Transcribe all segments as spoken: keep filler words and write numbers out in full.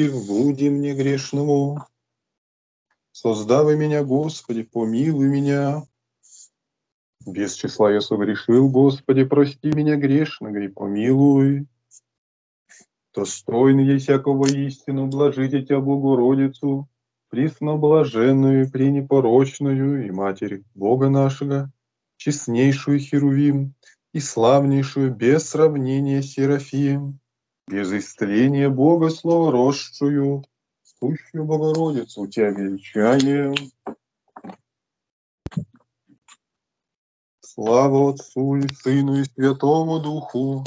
грехи в блуде мне грешному. Создавай меня, Господи, помилуй меня. Без числа я согрешил, Господи, прости меня грешного и помилуй. Достойный я всякого истину, блажите тебя, Богородицу, пресноблаженную, пренепорочную, и Матерь Бога нашего, честнейшую Херувим, и славнейшую без сравнения Серафим, без истления Бога Слова росшую, сущую Богородицу, тебя величаем. Слава Отцу и Сыну и Святому Духу,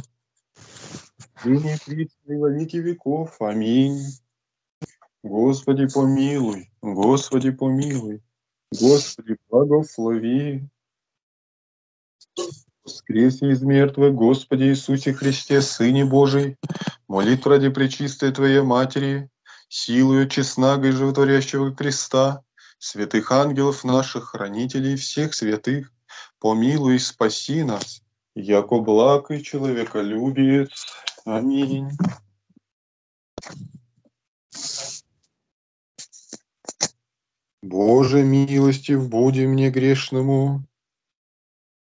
ныне и во веки веков. Аминь. Господи, помилуй, Господи, помилуй, Господи, благослови. Воскресе из мертвых, Господи Иисусе Христе, Сыне Божий, молитв ради пречистой Твоей Матери, силою честного и животворящего креста, святых ангелов наших, хранителей всех святых, помилуй и спаси нас, яко благ и человеколюбец. Аминь. Боже милостив, буди мне грешному.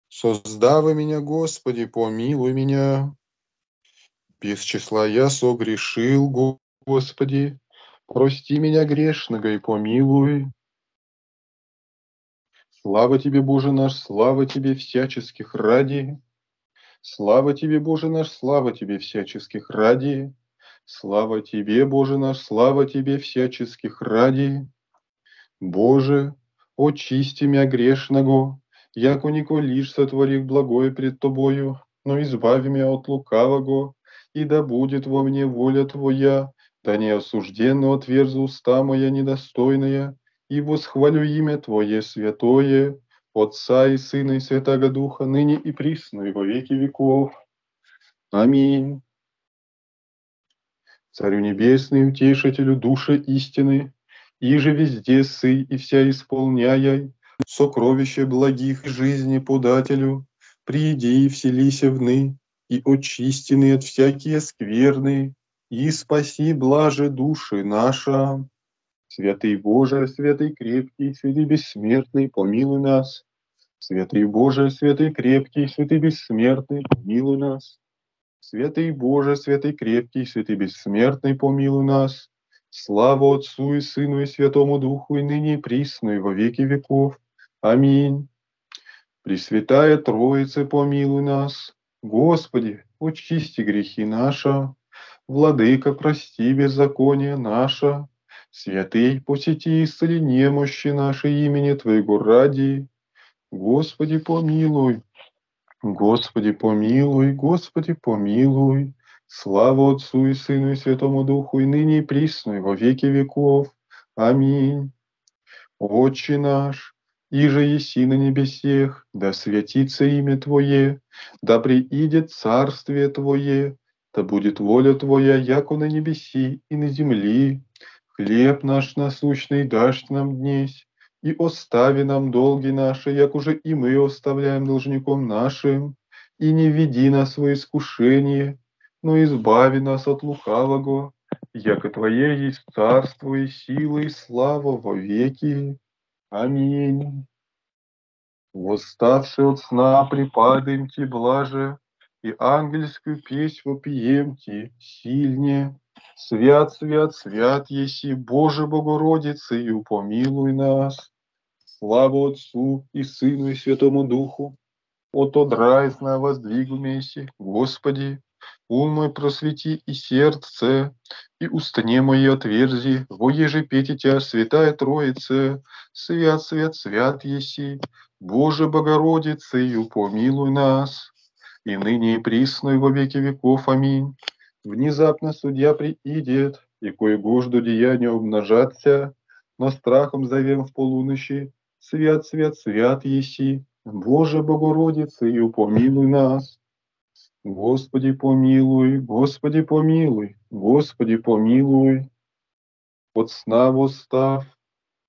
Создавай меня, Господи, помилуй меня. Без числа я согрешил, Господи, прости меня грешного и помилуй. Слава Тебе, Боже наш, слава Тебе всяческих ради. Слава Тебе, Боже наш, слава Тебе всяческих ради. Слава Тебе, Боже наш, слава Тебе всяческих ради. Боже, очисти меня грешного. Яко николишь сотворив благое пред Тобою, но избави меня от лукавого, и да будет во мне воля Твоя, да не осужденно отверзу уста моя недостойная, и восхвалю имя Твое святое, Отца и Сына и Святаго Духа, ныне и присно, и во веки веков. Аминь. Царю Небесный, утешителю души истины, иже везде сый и вся исполняяй, сокровище благих жизни подателю, приди и вселися вны, и очистины от всякие скверны, и спаси блаже души наша. Святый Боже, святый крепкий, святый бессмертный, помилуй нас. Святый Боже, святый крепкий, святый бессмертный, помилуй нас. Святый Боже, святый крепкий, святый бессмертный, помилуй нас. Слава Отцу и Сыну и Святому Духу, и ныне и присно, и во веки веков. Аминь. Пресвятая Троица, помилуй нас. Господи, очисти грехи наши. Владыка, прости беззаконие наше. Святый, посети и исцели немощи наши имени Твоего ради. Господи, помилуй. Господи, помилуй. Господи, помилуй. Слава Отцу и Сыну и Святому Духу, и ныне и присно, и во веки веков. Аминь. Отче наш, иже еси на небесех, да святится имя Твое, да приидет царствие Твое, да будет воля Твоя, яко на небеси и на земли. Хлеб наш насущный дашь нам днесь, и остави нам долги наши, як уже и мы оставляем должником нашим, и не веди нас во искушение, но избави нас от лукавого, яко Твое есть царство и сила и слава во веки. Аминь. Восставши от сна, припадаем Ти, блаже, и ангельскую песнь вопием Ти сильне. Свят, свят, свят еси, Боже Богородице, и помилуй нас. Слава Отцу и Сыну и Святому Духу, от одрайзна воздвигумеси, Господи. Ум мой просвети и сердце, и устане мои отверзи, во еже пети Тя, Святая Троица, свят, свят, свят еси, Боже Богородице, и помилуй нас, и ныне и присно, и во веки веков. Аминь. Внезапно судья приидет, и кое-гожду деяния обнажатся, но страхом завем в полуночи, свят, свят, свят еси, Боже Богородице, и помилуй нас. Господи, помилуй, Господи, помилуй, Господи, помилуй. От сна восстав,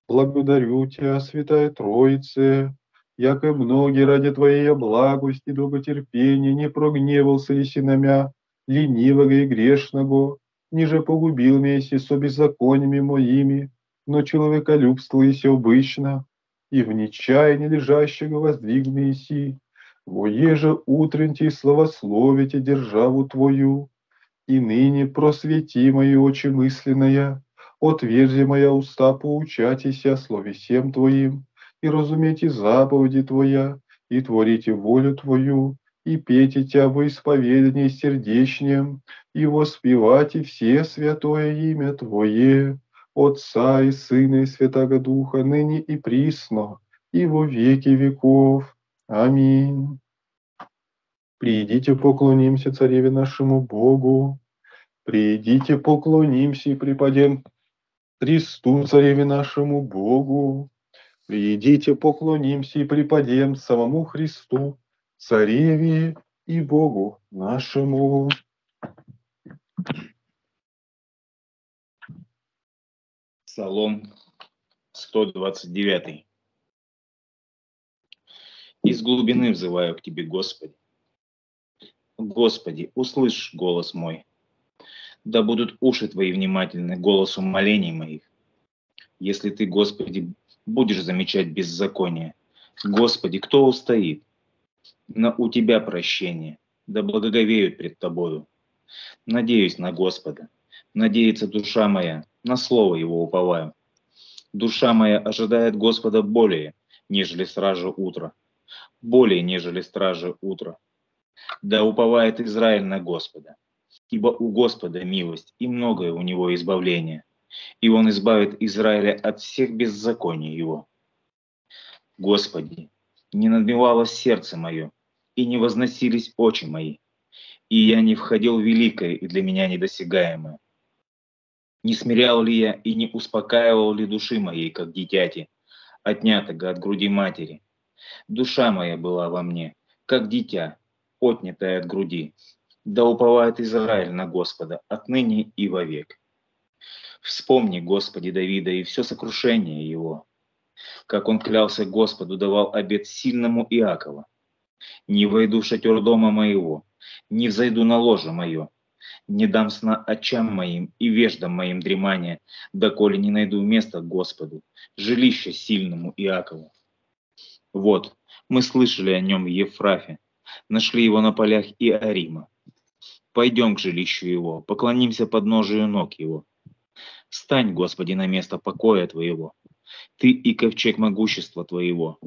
благодарю Тебя, Святая Троице, яко многие ради Твоей благости и долготерпения не прогневался еси на мя, ленивого и грешного, ниже погубил вместе со беззакониями моими, но человеколюбство и все обычно, и в нечаянии лежащего воздвиг Месси, воеже утреньте славословите державу Твою, и ныне просвети мои очи мысленная, отверзи моя уста поучатися словесем Твоим, и разумейте заповеди Твоя, и творите волю Твою, и пейте Тя во исповедании сердечнем, и воспевайте все святое имя Твое, Отца и Сына и Святаго Духа, ныне и присно, и во веки веков. Аминь. Придите, поклонимся Цареве нашему Богу. Придите, поклонимся и преподем Христу Цареве нашему Богу. Придите, поклонимся и преподем самому Христу, Цареве и Богу нашему. Псалом сто двадцать девятый. Из глубины взываю к Тебе, Господи. Господи, услышь голос мой. Да будут уши Твои внимательны голосу молений моих. Если Ты, Господи, будешь замечать беззаконие, Господи, кто устоит? Но у Тебя прощение, да благоговеют пред Тобою. Надеюсь на Господа, надеется душа моя, на слово Его уповаю. Душа моя ожидает Господа более, нежели стражи утра, более, нежели стражи утра. Да уповает Израиль на Господа, ибо у Господа милость и многое у Него избавление, и Он избавит Израиля от всех беззаконий его. Господи, не надмевалось сердце мое, и не возносились очи мои, и я не входил в великое и для меня недосягаемое. Не смирял ли я и не успокаивал ли души моей, как дитяти, отнятого от груди матери? Душа моя была во мне, как дитя, отнятая от груди. Да уповает Израиль на Господа отныне и вовек. Вспомни, Господи, Давида и все сокрушение его, как он клялся Господу, давал обет сильному Иакова. «Не войду в шатер дома моего, не взойду на ложе мое, не дам сна очам моим и веждам моим дремания, доколе не найду места Господу, жилище сильному Иакову». Вот, мы слышали о нем в Ефрафе, нашли его на полях Иорима. Пойдем к жилищу его, поклонимся подножию ног его. Стань, Господи, на место покоя Твоего, Ты и ковчег могущества Твоего.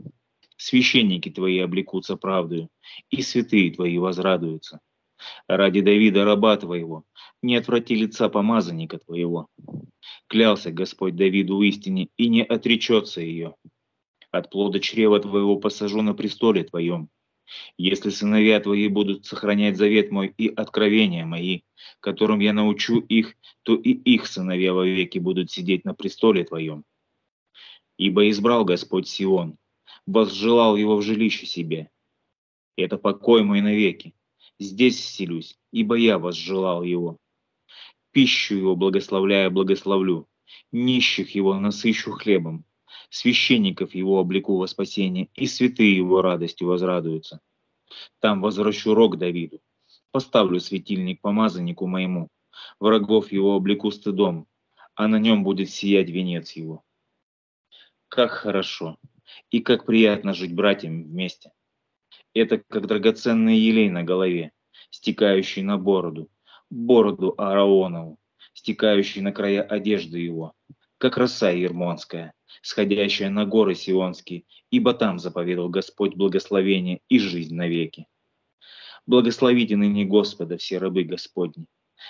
Священники Твои облекутся правдою, и святые Твои возрадуются. Ради Давида, раба Твоего, не отврати лица помазанника Твоего. Клялся Господь Давиду истине, и не отречется ее. От плода чрева Твоего посажу на престоле Твоем. Если сыновья Твои будут сохранять завет мой и откровения мои, которым я научу их, то и их сыновья вовеки будут сидеть на престоле Твоем. Ибо избрал Господь Сион, возжелал его в жилище себе. Это покой мой навеки, здесь вселюсь, ибо я возжелал его. Пищу его благословляя благословлю, нищих его насыщу хлебом, священников его облеку во спасение, и святые его радостью возрадуются. Там возвращу рог Давиду, поставлю светильник помазаннику моему, врагов его облеку стыдом, а на нем будет сиять венец его. Как хорошо и как приятно жить братьям вместе. Это как драгоценный елей на голове, стекающий на бороду, бороду Ааронову, стекающий на края одежды его, как роса ермонская, сходящая на горы Сионские, ибо там заповедал Господь благословение и жизнь навеки. Благословите ныне Господа все рабы Господни,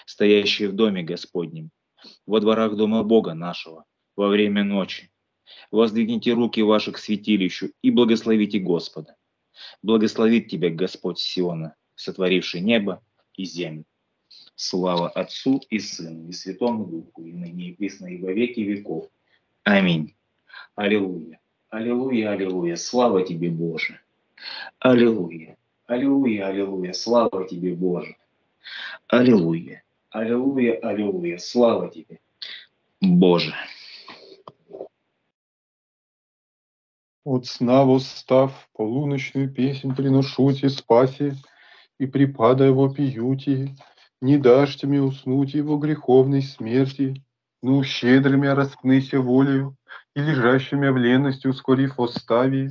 стоящие в доме Господнем, во дворах дома Бога нашего, во время ночи. Воздвигните руки ваши к святилищу и благословите Господа. Благословит тебя Господь Сиона, сотворивший небо и землю. Слава Отцу и Сыну и Святому Духу, и ныне и присно и во веки веков. Аминь. Аллилуйя, аллилуйя, аллилуйя, слава тебе, Боже. Аллилуйя, аллилуйя, аллилуйя, слава тебе, Боже. Аллилуйя, аллилуйя, аллилуйя, слава тебе, Боже. От сна восстав, полуночную песнь приношу те спаси, и припадая вопиюти, Не дашь мне уснуть его греховной смерти, ну, щедрыми распнися волею, и лежащими в лености ускорив остави,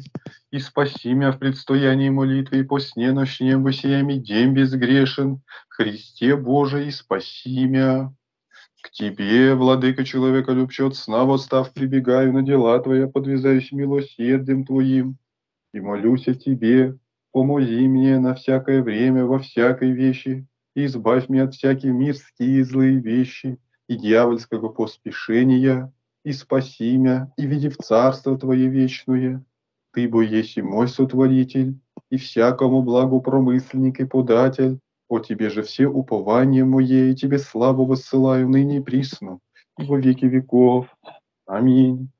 и спаси меня в предстоянии молитвы, и по сне ночнем высиями день безгрешен, Христе Божий, спаси меня. К Тебе, Владыка человеколюбче, от сна восстав прибегаю, на дела Твоя подвязаюсь милосердием Твоим, и молюсь о Тебе, помози мне на всякое время, во всякой вещи, и избавь меня от всяких мирских злые вещи и дьявольского поспешения, и спаси меня, и веди в царство Твое вечное. Ты, бо еси мой сотворитель, и всякому благу промысленник и податель. О Тебе же все упование мое, и Тебе славу воссылаю ныне и присно, и во веки веков. Аминь.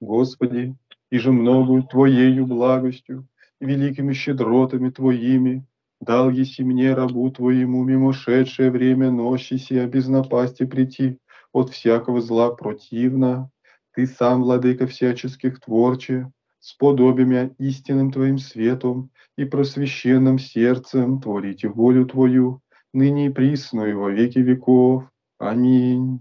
Господи, и же многою Твоею благостью, и великими щедротами Твоими, дал еси мне, рабу Твоему, мимошедшее время ночи сия, без напасти прийти, от всякого зла противно. Ты сам, Владыка всяческих творче, сподоби меня истинным Твоим светом и просвещенным сердцем творите волю Твою, ныне и присную во веки веков. Аминь.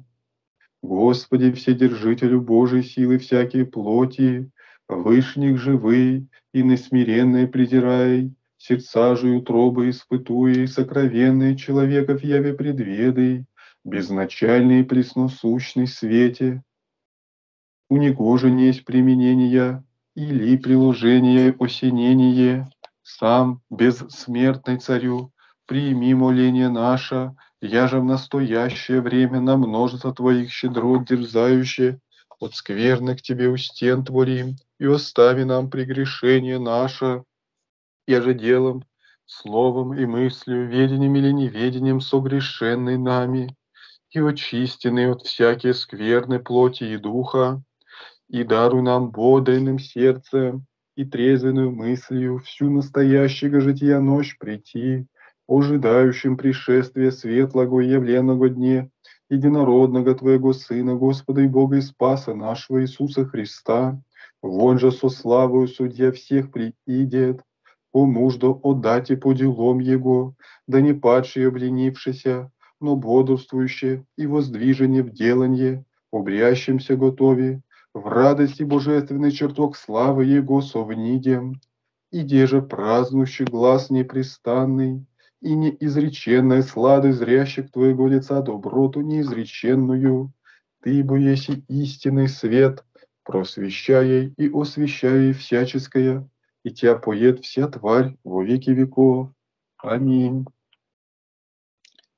Господи, Вседержителю Божией силы всякие плоти, вышних живы и несмиренные презирай, сердца же и утробы испытуя, и сокровенные человеков яви предведай, безначальный и пресносущный свете. У него же несть применения или приложение осенение. Сам, бессмертный Царю, прими моление наше, я же в настоящее время на множество Твоих щедрот дерзающие, от скверных Тебе у стен творим, и остави нам прегрешение наше, я же делом, словом и мыслью, ведением или неведением согрешенный нами, и очистенный от всякие скверны плоти и духа, и даруй нам бодренным сердцем и трезвенную мыслью всю настоящего жития ночь прийти, ожидающим пришествия светлого явленного дне, единородного Твоего Сына, Господа и Бога и Спаса нашего Иисуса Христа, вон же со славою Судья всех приидет, о мужду отдать и по делам Его, да не падшие обленившися, но бодрствующие и воздвижение в деланье, обрящимся готови, в радости божественный чертог славы Его совнидем, и де же празднущий глаз непрестанный, и неизреченная сладость зрящих Твоего лица доброту неизреченную, Ты, бо еси истинный свет, просвещай и освещай всяческое, и Тебя поет вся тварь во веки веков. Аминь.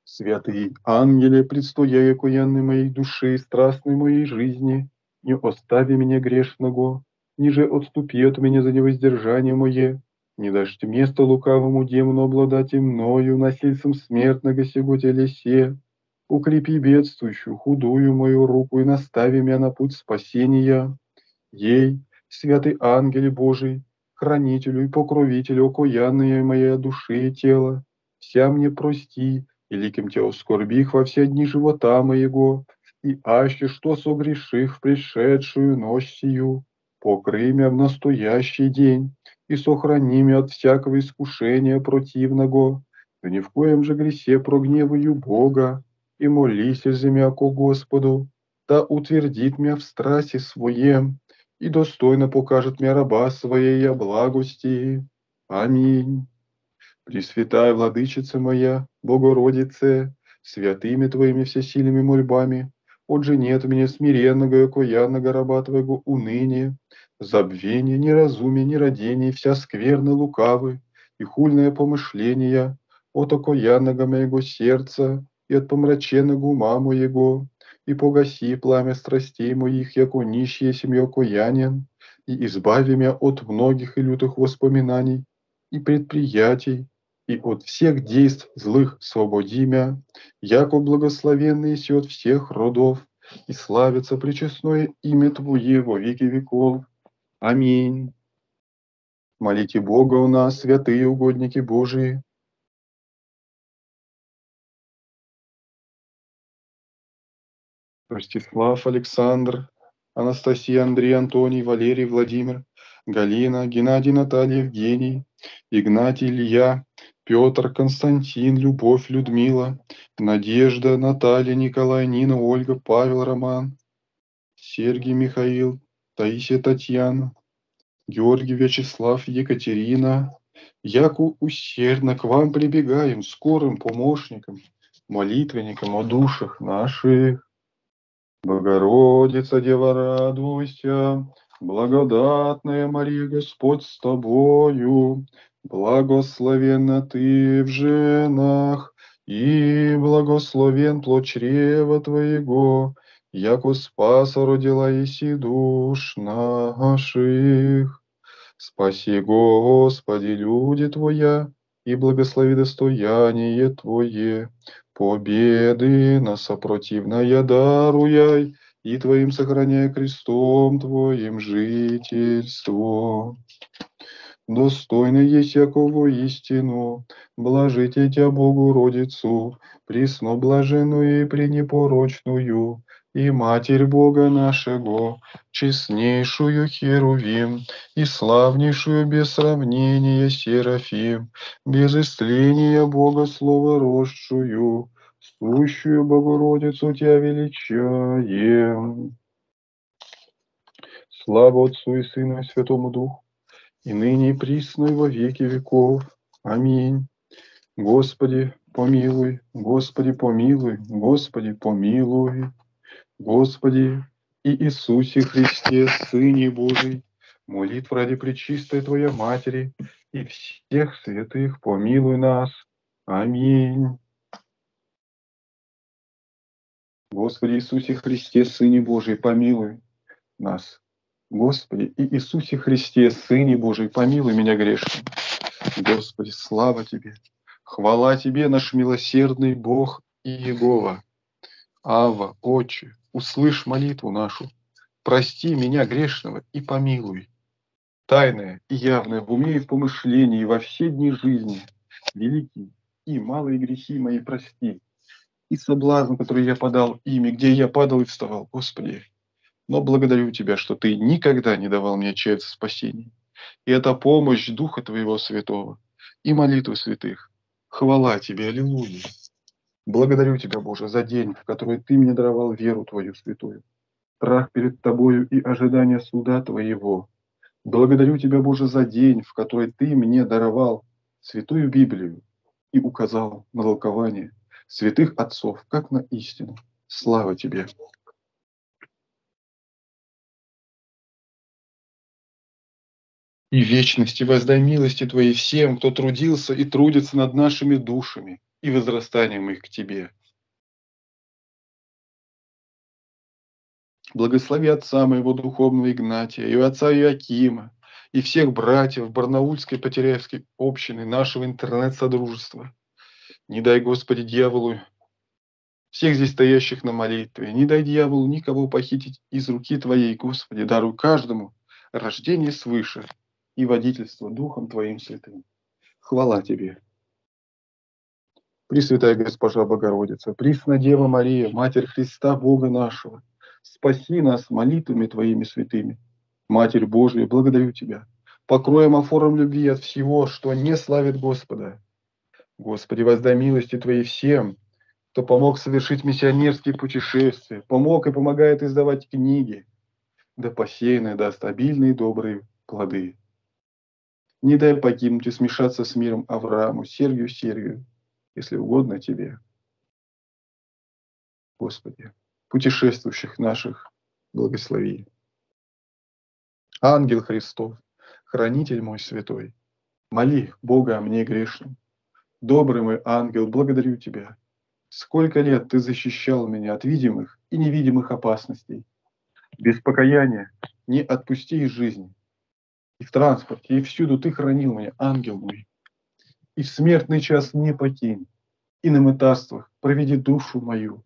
Святые ангеле, предстояй окаянной моей души и страстной моей жизни, не остави меня грешного, ниже отступи от меня за невоздержание мое, не дашь место лукавому демону обладать и мною, насильством смертного сего телесе, укрепи бедствующую, худую мою руку и настави меня на путь спасения. Ей, святый ангеле Божий, хранителю и покровителю окаянной моей души и тела, вся мне прости, великим Тебя ускорбих во все дни живота моего, и аще что согреших в пришедшую ночь сию, покрый меня в настоящий день, и сохрани меня от всякого искушения противного, да ни в коем же гресе прогневаю Бога, и молись за меня ко Господу, да утвердит меня в страсти своем, и достойно покажет мне раба своей о благости. Аминь. Пресвятая Владычица моя, Богородице, святыми Твоими всесильными мольбами, отжени от меня смиренного и окаянного раба Твоего уныния, забвения, неразумия, нерадения, вся скверны лукавы и хульное помышление от окаянного моего сердца и от помраченного ума моего, и погаси пламя страстей моих, яко нищие семья окаянен, и избави меня от многих и лютых воспоминаний и предприятий, и от всех действ злых свободи меня, яко благословенный си от всех родов, и славится пречестное имя Твое во веки веков. Аминь. Молите Бога у нас, святые угодники Божии. Ростислав, Александр, Анастасия, Андрей, Антоний, Валерий, Владимир, Галина, Геннадий, Наталья, Евгений, Игнатий, Илья, Петр, Константин, Любовь, Людмила, Надежда, Наталья, Николай, Нина, Ольга, Павел, Роман, Сергий, Михаил, Таисия, Татьяна, Георгий, Вячеслав, Екатерина. Яку усердно к вам прибегаем, скорым помощникам, молитвенникам о душах наших. Богородица, Дева, радуйся, благодатная Мария, Господь с тобою, благословенна ты в женах, и благословен плод чрева твоего, яко спаса родила еси душ наших. Спаси, Господи, люди Твоя, и благослови достояние Твое, победы нас сопротивная даруяй, и Твоим сохраняя крестом Твоим жительство. Достойно есть якову истину, блажите Тя Богородицу, пресно блаженную и пренепорочную, и Матерь Бога нашего, честнейшую Херувим, и славнейшую без сравнения Серафим, без истления Бога Слова росшую, сущую Богородицу Тебя величаем. Слава Отцу и Сыну и Святому Духу, и ныне и присно и во веки веков. Аминь. Господи, помилуй, Господи, помилуй, Господи, помилуй. Господи и Иисусе Христе, Сыне Божий, молитв ради пречистой Твоя Матери и всех святых помилуй нас. Аминь. Господи Иисусе Христе, Сыне Божий, помилуй нас. Господи и Иисусе Христе, Сыне Божий, помилуй меня грешным. Господи, слава Тебе, хвала Тебе, наш милосердный Бог и Иегова. Ава, Отче, услышь молитву нашу, прости меня грешного и помилуй. Тайное и явное в уме и в помышлении во все дни жизни, великие и малые грехи мои прости, и соблазн, который я подал ими, где я падал и вставал, Господи. Но благодарю Тебя, что Ты никогда не давал мне чаяться спасения. И это помощь Духа Твоего Святого и молитвы святых. Хвала Тебе, аллилуйя. Благодарю Тебя, Боже, за день, в который Ты мне даровал веру Твою святую, страх перед Тобою и ожидание суда Твоего. Благодарю Тебя, Боже, за день, в который Ты мне даровал святую Библию и указал на толкование святых отцов, как на истину. Слава Тебе! И вечности воздай милости Твоей всем, кто трудился и трудится над нашими душами и возрастанием их к Тебе. Благослови отца моего духовного Игнатия, и отца Иоакима, и всех братьев Барнаульской, Потеряевской общины, нашего интернет-содружества. Не дай, Господи, дьяволу всех здесь стоящих на молитве, не дай дьяволу никого похитить из руки Твоей, Господи, даруй каждому рождение свыше и водительство Духом Твоим святым. Хвала Тебе. Пресвятая Госпожа Богородица, Пресна Дева Мария, Матерь Христа Бога нашего, спаси нас молитвами Твоими святыми. Матерь Божия, благодарю Тебя, покроем офором любви от всего, что не славит Господа. Господи, воздай милости Твои всем, кто помог совершить миссионерские путешествия, помог и помогает издавать книги, да посеянное даст обильные добрые плоды. Не дай погибнуть и смешаться с миром Аврааму, Сергию, Сергию, если угодно Тебе. Господи, путешествующих наших благослови. Ангел Христов, хранитель мой святой, моли Бога о мне грешном. Добрый мой ангел, благодарю Тебя. Сколько лет Ты защищал меня от видимых и невидимых опасностей. Без покаяния не отпусти из жизни. И в транспорте, и всюду Ты хранил меня, ангел мой. И в смертный час не покинь, и на мытарствах проведи душу мою,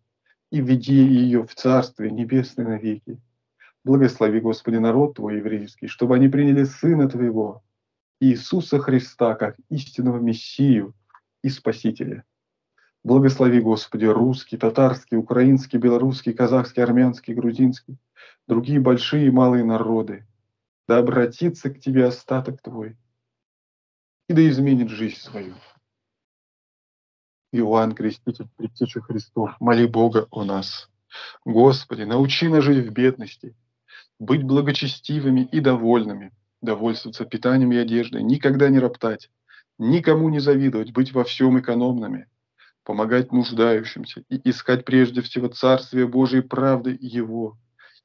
и веди ее в Царствие Небесное навеки. Благослови, Господи, народ Твой еврейский, чтобы они приняли Сына Твоего, Иисуса Христа, как истинного Мессию и Спасителя. Благослови, Господи, русский, татарский, украинский, белорусский, казахский, армянский, грузинский, другие большие и малые народы, да обратится к Тебе остаток Твой, и да изменит жизнь свою. Иоанн Креститель, предтеча Христов, моли Бога о нас. Господи, научи нас жить в бедности, быть благочестивыми и довольными, довольствоваться питанием и одеждой, никогда не роптать, никому не завидовать, быть во всем экономными, помогать нуждающимся и искать прежде всего Царствие Божие и правды Его,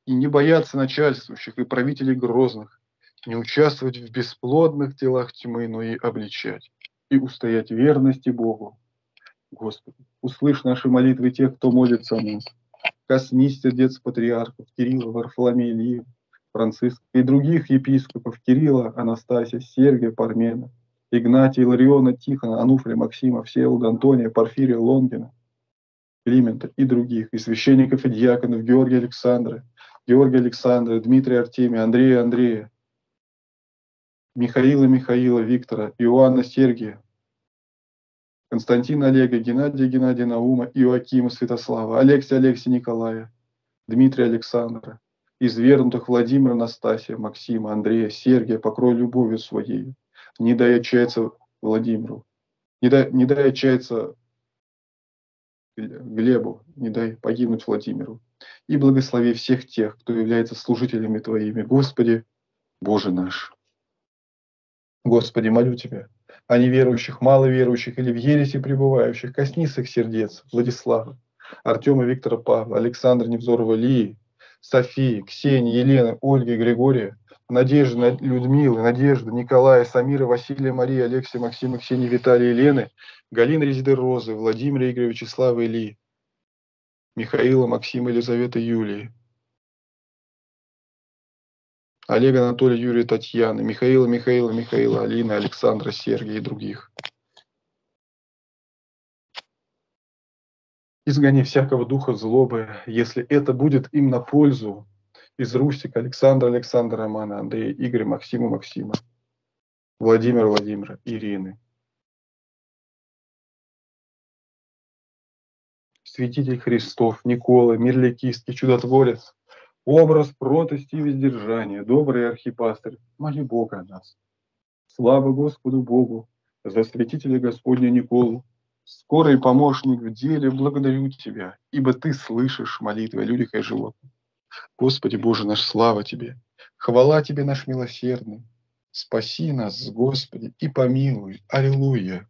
и не бояться начальствующих и правителей грозных, не участвовать в бесплодных делах тьмы, но и обличать, и устоять верности Богу. Господи, услышь наши молитвы тех, кто молится о нас. Коснись сердец патриархов Кирилла, Варфоломея, Ильи, Франциска и других епископов Кирилла, Анастасия, Сергия, Пармена, Игнатия, Илариона, Тихона, Ануфрия, Максима, Всеволода, Антония, Порфирия, Лонгина, Климента и других, и священников и диаконов Георгия Александра, Георгия Александра, Дмитрия Артемия, Андрея Андрея, Михаила Михаила, Виктора, Иоанна Сергия, Константина Олега, Геннадия Геннадия Наума, Иоакима Святослава, Алексия Алексия Николая, Дмитрия Александра, извернутых Владимира Настасия, Максима, Андрея, Сергия, покрой любовью своей, не дай отчаяться Владимиру, не дай, не дай отчаяться Глебу, не дай погибнуть Владимиру, и благослови всех тех, кто является служителями Твоими, Господи, Боже наш. Господи, молю Тебя, о неверующих, маловерующих или в ересе пребывающих, коснись их сердец, Владислава, Артема Виктора Павла, Александра Невзорова Лии, Софии, Ксении, Елены, Ольги, Григория, Надежды, Людмилы, Надежды, Николая, Самира, Василия, Марии, Алексея, Максима, Ксении, Виталия, Елены, Галины Резиды Розы, Владимира Игоревича Славы Ильи, Михаила, Максима, Елизаветы, Юлии, Олега, Анатолия, Юрия, Татьяны, Михаила, Михаила, Михаила, Алина, Александра, Сергия и других. Изгони всякого духа злобы, если это будет им на пользу. Из Русика, Александра, Александра, Романа, Андрея, Игоря, Максима, Максима, Владимира, Владимира, Ирины. Святитель Христов, Никола, Мирликийский, чудотворец, образ протости и воздержания, добрый архипастырь, моли Бога о нас. Слава Господу Богу, за святителя Господня Николу, скорый помощник в деле, благодарю Тебя, ибо Ты слышишь молитвы о людях и животных. Господи Боже наш, слава Тебе, хвала Тебе наш милосердный, спаси нас, Господи, и помилуй. Аллилуйя.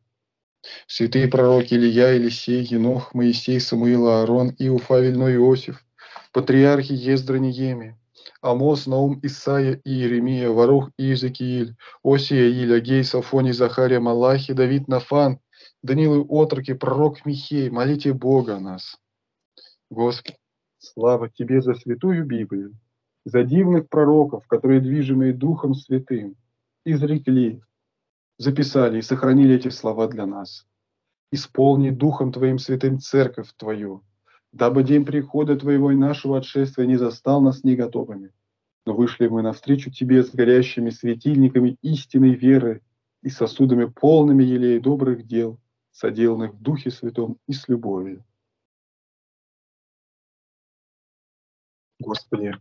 Святые пророки Илия, Елисей, Енох, Моисей, Самуил, Аарон, Иуфа, Вильной, Иосиф, патриархи Ездра, Неемия, Амос, Наум, Исаия и Иеремия, Варух, Иезекииль, Осия, Иль, Агей, Софоний, Захария, Малахи, Давид, Нафан, Данилы, отроки, пророк Михей, молите Бога о нас. Господи, слава Тебе за святую Библию, за дивных пророков, которые, движимые Духом Святым, изрекли, записали и сохранили эти слова для нас. Исполни Духом Твоим Святым Церковь Твою, дабы день прихода Твоего и нашего отшествия не застал нас неготовыми. Но вышли мы навстречу Тебе с горящими светильниками истинной веры и сосудами, полными елей добрых дел, соделанных в Духе Святом и с любовью. Господи,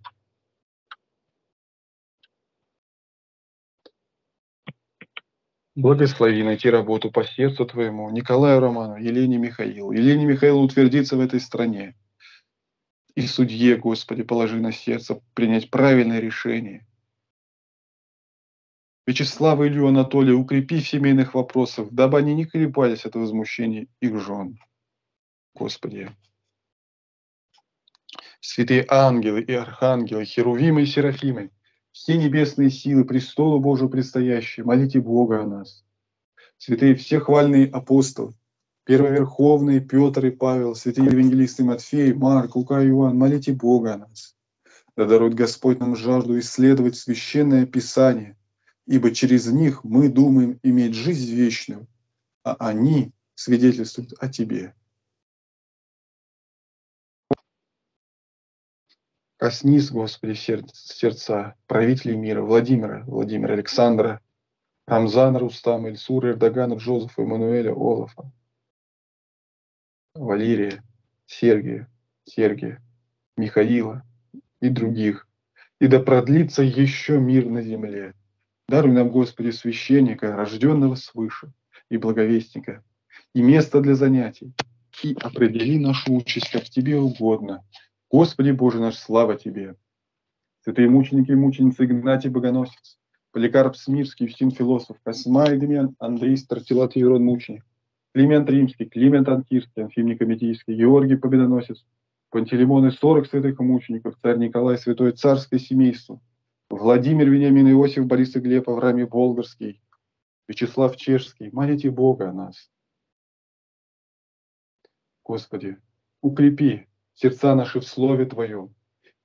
благослови найти работу по сердцу Твоему Николаю Роману, Елене Михаилу. Елене Михаилу утвердиться в этой стране. И судье, Господи, положи на сердце принять правильное решение. Вячеславу, Илью, Анатолию укрепи в семейных вопросах, дабы они не колебались от возмущения их жен. Господи. Святые ангелы и архангелы, херувимы и серафимы, все небесные силы, престолу Божию предстоящие, молите Бога о нас. Святые всехвальные апостолы, первоверховные Петр и Павел, святые евангелисты Матфей, Марк, Лука и Иоанн, молите Бога о нас. Да дарует Господь нам жажду исследовать Священное Писание, ибо через них мы думаем иметь жизнь вечную, а они свидетельствуют о Тебе. Коснись, Господи, сердца правителей мира, Владимира, Владимира Александра, Рамзана, Рустама, Ильсура, Эрдогана, Джозефа, Эммануэля, Олафа, Валерия, Сергия, Сергия, Михаила и других. И да продлится еще мир на земле. Даруй нам, Господи, священника, рожденного свыше, и благовестника, и место для занятий. И определи нашу участь, как тебе угодно. Господи Боже наш, слава тебе! Святые мученики и мученицы Игнатий Богоносец, Поликарп Смирский, Юстин Философ, Косма Игмен, Андрей Стартилат Иерон Мученик, Климент Римский, Климент Анкирский, Анфимник Аметийский, Георгий Победоносец, Пантелеймон и сорок святых мучеников, царь Николай, святое царское семейство, Владимир Вениамин, Иосиф, Борис и Глеб, Авраам Болгарский, Вячеслав Чешский, молите Бога о нас. Господи, укрепи сердца наши в Слове Твоем,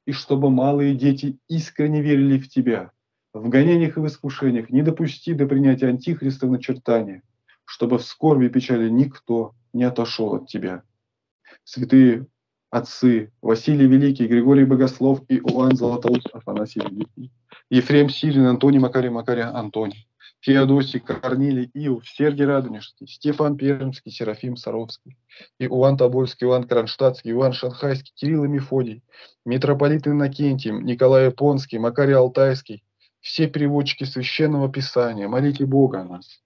и чтобы малые дети искренне верили в Тебя, в гонениях и в искушениях не допусти до принятия Антихриста в начертание, чтобы в скорби и печали никто не отошел от Тебя. Святые отцы Василий Великий, Григорий Богослов и Иоанн Златоуст, Афанасий Великий, Ефрем Сирин, Антоний Макарий, Макарий Антоний, Феодосий, Корнилий, Иов, Сергий Радонежский, Стефан Пермский, Серафим Саровский, Иоанн Тобольский, Иоанн Кронштадтский, Иоанн Шанхайский, Кирилл и Мефодий, митрополит Иннокентий, Николай Японский, Макарий Алтайский, все переводчики Священного Писания, молите Бога о нас.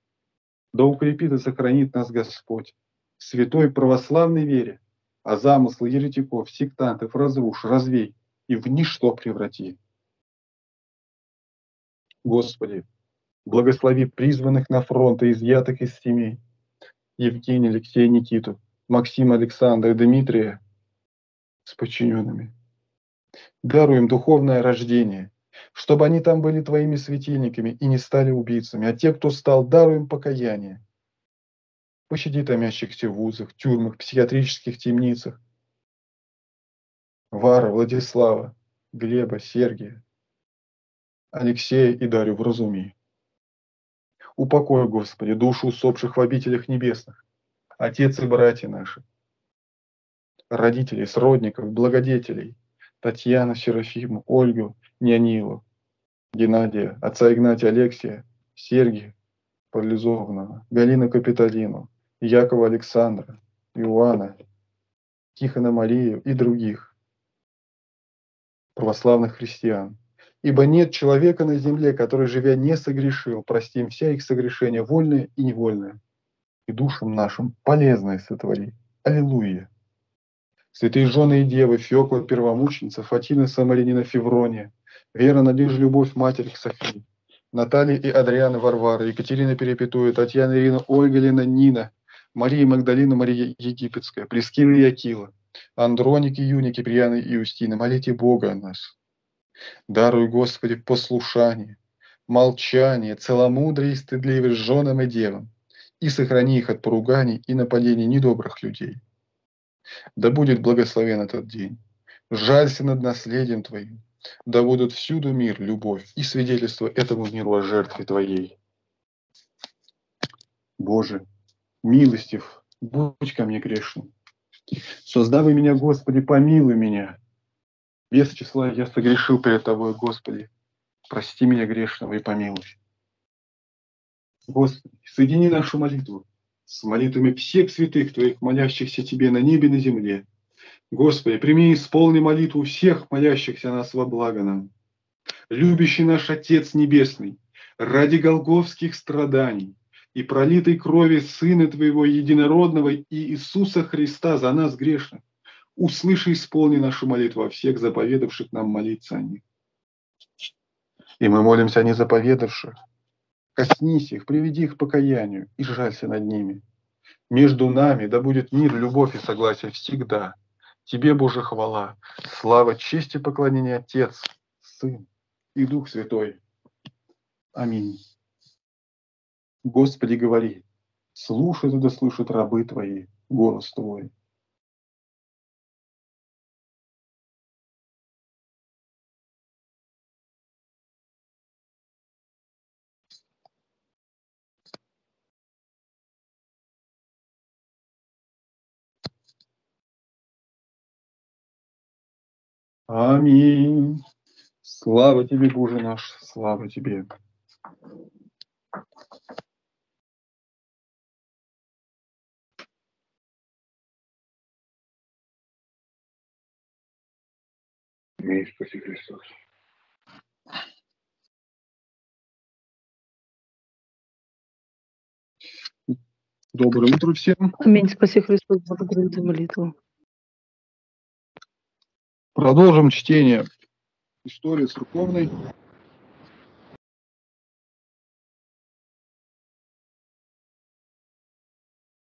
Да укрепит и сохранит нас Господь в святой православной вере, а замыслы еретиков, сектантов разрушь, развей и в ничто преврати. Господи, благослови призванных на фронт и изъятых из семей Евгения, Алексея, Никиту, Максима, Александра и Дмитрия с подчиненными. Даруй им духовное рождение, чтобы они там были Твоими светильниками и не стали убийцами, а те, кто стал, даруй им покаяние. Пощади томящихся в вузах, тюрьмах, психиатрических темницах Вару, Владислава, Глеба, Сергия, Алексея и Дарью вразуми. Упокой, Господи, душу усопших в обителях небесных, отец и братья наши, родителей, сродников, благодетелей, Татьяну, Серафиму, Ольгу, Нянилу, Геннадия, отца Игнатия, Алексия, Сергия Парализованного, Галину Капитолину, Якова Александра, Иоанна, Тихона Марию и других православных христиан. Ибо нет человека на земле, который, живя, не согрешил, простим все их согрешения, вольные и невольные, и душам нашим полезное сотвори. Аллилуйя! Святые жены и девы, Феокла Первомученица, Фатина Самарянина Феврония, Вера, Надежда, Любовь, Матерь Софии, Наталья и Адриана Варвара, Екатерина Перепетуя, Татьяна Ирина, Ольга, Лена, Нина, Мария Магдалина, Мария Египетская, Прескила и Акила, Андроник и Юник, Киприяна и Устина, молите Бога о нас. Даруй, Господи, послушание, молчание, целомудрие и стыдливость женам и девам, и сохрани их от поруганий и нападений недобрых людей. Да будет благословен этот день, жалься над наследием Твоим, да будут всюду мир, любовь и свидетельство этому миру о жертве Твоей. Боже, милостив, будь ко мне грешным. Создавай меня, Господи, помилуй меня. Без числа я согрешил перед Тобой, Господи, прости меня грешного и помилуй. Господи, соедини нашу молитву с молитвами всех святых Твоих, молящихся Тебе на небе и на земле. Господи, прими и исполни молитву всех молящихся нас во благо нам. Любящий наш Отец Небесный, ради голгофских страданий и пролитой крови Сына Твоего Единородного и Иисуса Христа за нас грешных, услыши и исполни нашу молитву о всех заповедавших нам молиться о них. И мы молимся о незаповедавших. Коснись их, приведи их к покаянию и жалься над ними. Между нами да будет мир, любовь и согласие всегда. Тебе, Боже, хвала, слава, честь и поклонение, Отец, Сын и Дух Святой. Аминь. Господи, говори, слушают и да слышат рабы Твои голос Твой. Аминь. Слава Тебе, Боже наш, слава Тебе. Аминь, спаси Христос. Доброе утро всем. Аминь. Спаси Христос, благодарим за молитву. Продолжим чтение истории церковной.